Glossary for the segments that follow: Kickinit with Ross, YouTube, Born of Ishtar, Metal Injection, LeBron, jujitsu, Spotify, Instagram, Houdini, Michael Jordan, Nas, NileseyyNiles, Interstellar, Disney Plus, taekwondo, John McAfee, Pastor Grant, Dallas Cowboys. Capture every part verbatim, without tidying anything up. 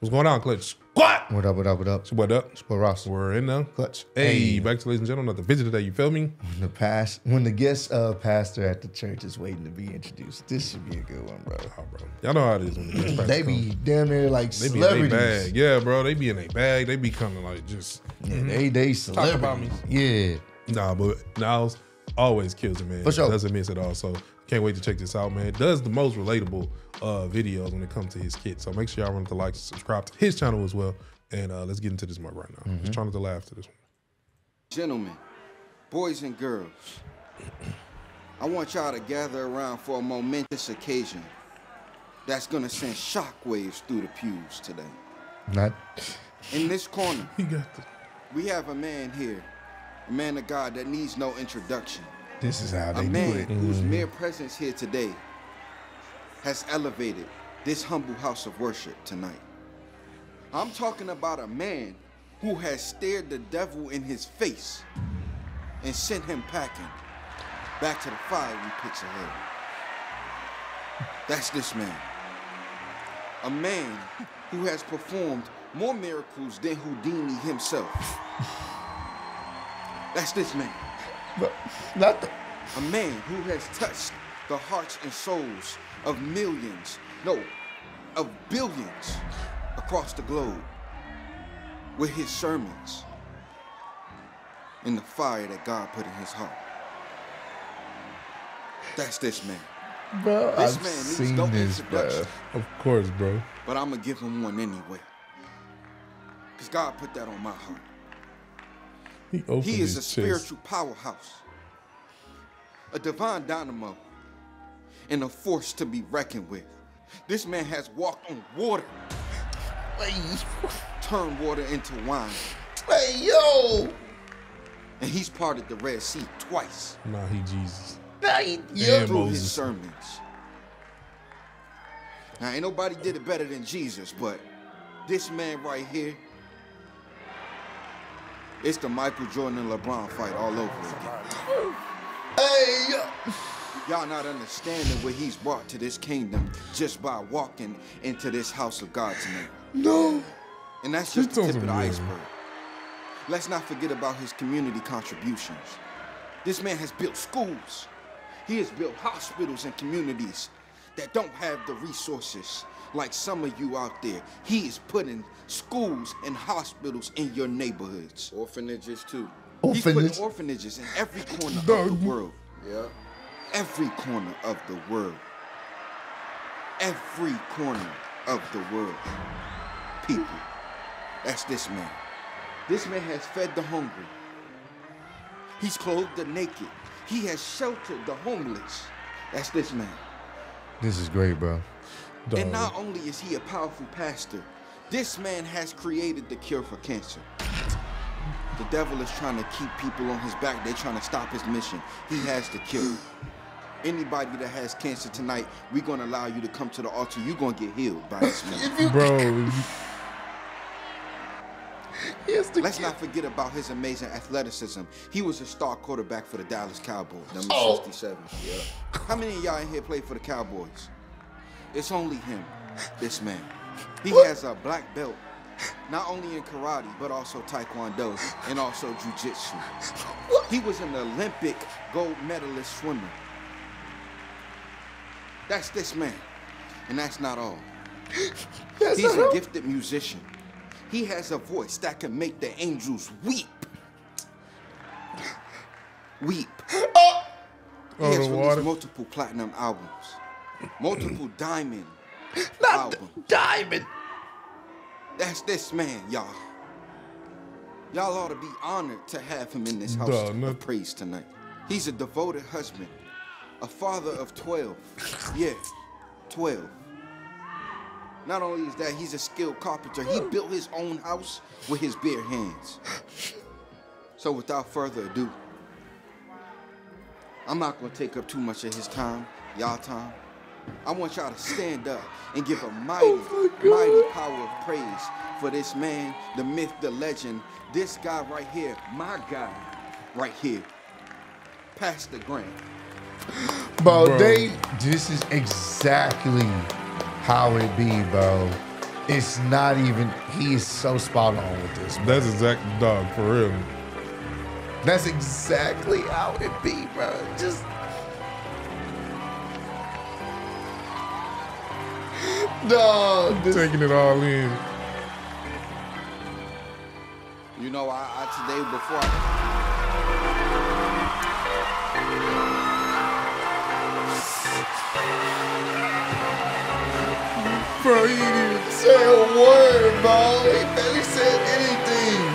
What's going on, Clutch? What? What up, what up, what up? What up? What Ross? We're in now. Clutch. Hey, hey, back to ladies and gentlemen, the visit today, you feel me? When the past, when the guest uh, pastor at the church is waiting to be introduced, this should be a good one, bro. Oh, bro. Y'all know how it is when the guest pastor They be come. Damn near like they celebrities. Be in they bag. Yeah, bro, they be in a bag. They be coming like just, yeah, mm, they, they celebrities. Talk about me. Yeah. Nah, but Niles always kills it, man. For sure. Doesn't miss it all, so. Can't wait to check this out, man. Does the most relatable uh, videos when it comes to his kid. So make sure y'all run to like, subscribe to his channel as well. And uh, let's get into this mug right now. Mm-hmm. Just trying not to laugh to this one. Gentlemen, boys and girls, I want y'all to gather around for a momentous occasion that's going to send shockwaves through the pews today. Not. In this corner, you got the... we have a man here, a man of God that needs no introduction. This is how they do it. A man whose mere presence here today has elevated this humble house of worship tonight. I'm talking about a man who has stared the devil in his face and sent him packing back to the fiery pits of hell. That's this man. A man who has performed more miracles than Houdini himself. That's this man. But not the a man who has touched the hearts and souls of millions, no, of billions across the globe with his sermons and the fire that God put in his heart. That's this man. Bro, this I've man seen no this, bro. Of course, bro. But I'm going to give him one anyway. Because God put that on my heart. He, he is a spiritual chest. powerhouse, a divine dynamo, and a force to be reckoned with. This man has walked on water, turned water into wine. Hey, yo! And he's parted the Red Sea twice. Nah, he Jesus. Nah, he yeah, through Moses. his sermons. Now, ain't nobody did it better than Jesus, but this man right here, it's the Michael Jordan and LeBron fight all over again. Hey, y'all not understanding what he's brought to this kingdom just by walking into this house of God tonight. No. And that's just the tip of the iceberg. Let's not forget about his community contributions. This man has built schools. He has built hospitals and communities that don't have the resources like some of you out there. He is putting schools and hospitals in your neighborhoods. Orphanages too. Orphanage. He's putting orphanages in every corner Dog. of the world. Yeah. Every corner of the world. Every corner of the world. People, that's this man. This man has fed the hungry. He's clothed the naked. He has sheltered the homeless. That's this man. This is great, bro. Dog. And not only is he a powerful pastor, this man has created the cure for cancer. The devil is trying to keep people on his back. They're trying to stop his mission. He has the cure. Anybody that has cancer tonight, we're going to allow you to come to the altar. You're going to get healed by this man. Bro. Let's not forget about his amazing athleticism. He was a star quarterback for the Dallas Cowboys, number oh. sixty-seven. Yeah. How many of y'all in here play for the Cowboys? It's only him, this man. He what? has a black belt, not only in karate, but also taekwondo and also jujitsu. He was an Olympic gold medalist swimmer. That's this man, and that's not all. That's He's not a gifted musician. He has a voice that can make the angels weep. Weep. Oh. He has released water. multiple platinum albums. Multiple diamond Not albums. diamond. That's this man, y'all. Y'all ought to be honored to have him in this house Duh, no. of praise tonight. He's a devoted husband, a father of twelve. Yeah, twelve. Not only is that, he's a skilled carpenter. He built his own house with his bare hands. So without further ado, I'm not going to take up too much of his time, y'all time. I want y'all to stand up and give a mighty, oh mighty power of praise for this man, the myth, the legend, this guy right here, my guy right here, Pastor Grant. Bro, bro. They, this is exactly how it be, bro. It's not even, he is so spot on with this. Man. That's exactly, dog, for real. That's exactly how it be, bro. Just. Dog. This... Taking it all in. You know, I, I today before I... Bro, he didn't even say a word, bro. He barely said anything.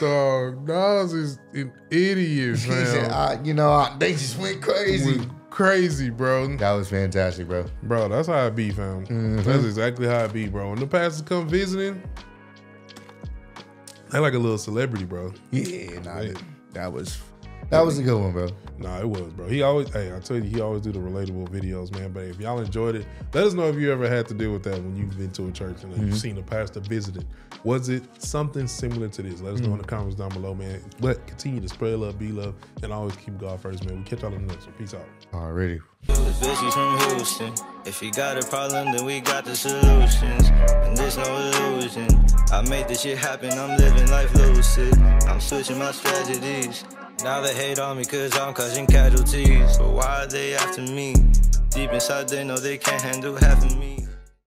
Dog, Nas is an idiot, man. He said, I, you know, I, they just went crazy. Went crazy, bro. That was fantastic, bro. Bro, that's how I be, fam. Mm-hmm. That's exactly how I be, bro. When the pastors come visiting, they like a little celebrity, bro. Yeah, nah, yeah. That, that was that was a good one, bro. Nah, it was, bro. He always, hey, I tell you, he always do the relatable videos, man. But if y'all enjoyed it, let us know if you ever had to deal with that when you've been to a church and mm-hmm. you've seen a pastor visiting. Was it something similar to this? Let us mm-hmm. know in the comments down below, man. But continue to spread love, be love, and always keep God first, man. We catch y'all in the next one. Peace out. Alrighty. If you got a problem, then we got the solutions. And there's no illusion. I made this shit happen. I'm living life lucid. I'm switching my strategies. Now they hate on me cause I'm causing casualties. But why are they after me? Deep inside they know they can't handle half of me.